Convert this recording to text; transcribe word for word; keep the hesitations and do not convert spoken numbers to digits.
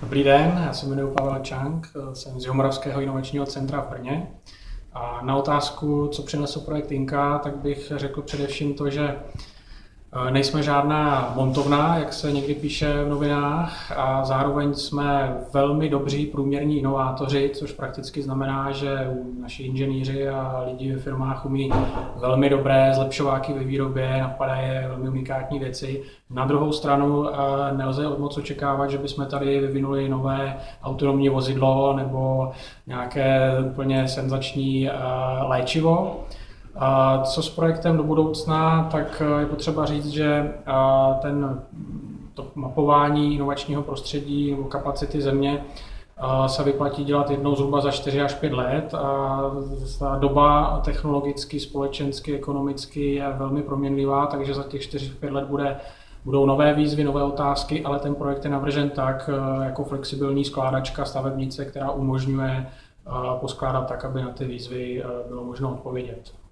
Dobrý den, já se jmenuji Pavel Čank, jsem z Jumorovského inovačního centra v Brně. A na otázku, co přinesl projekt INKA, tak bych řekl především to, že nejsme žádná montovna, jak se někdy píše v novinách, a zároveň jsme velmi dobří průměrní inovátoři, což prakticky znamená, že naši inženýři a lidi ve firmách umí velmi dobré zlepšováky ve výrobě, napadají velmi unikátní věci. Na druhou stranu nelze moc očekávat, že bychom tady vyvinuli nové autonomní vozidlo nebo nějaké úplně senzační léčivo. Co s projektem do budoucna, tak je potřeba říct, že ten, to mapování inovačního prostředí nebo kapacity země se vyplatí dělat jednou zhruba za čtyři až pět let. A ta doba technologicky, společensky, ekonomicky je velmi proměnlivá, takže za těch čtyři až pět let bude, budou nové výzvy, nové otázky, ale ten projekt je navržen tak, jako flexibilní skládačka, stavebnice, která umožňuje poskládat tak, aby na ty výzvy bylo možno odpovědět.